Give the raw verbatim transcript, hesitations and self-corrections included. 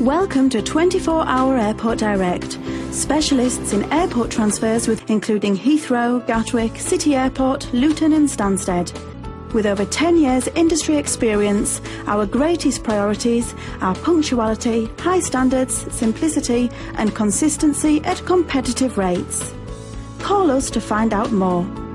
Welcome to twenty-four hour Airport Direct, specialists in airport transfers with including Heathrow, Gatwick, City Airport, Luton and Stansted. With over ten years industry experience, our greatest priorities are punctuality, high standards, simplicity and consistency at competitive rates. Call us to find out more.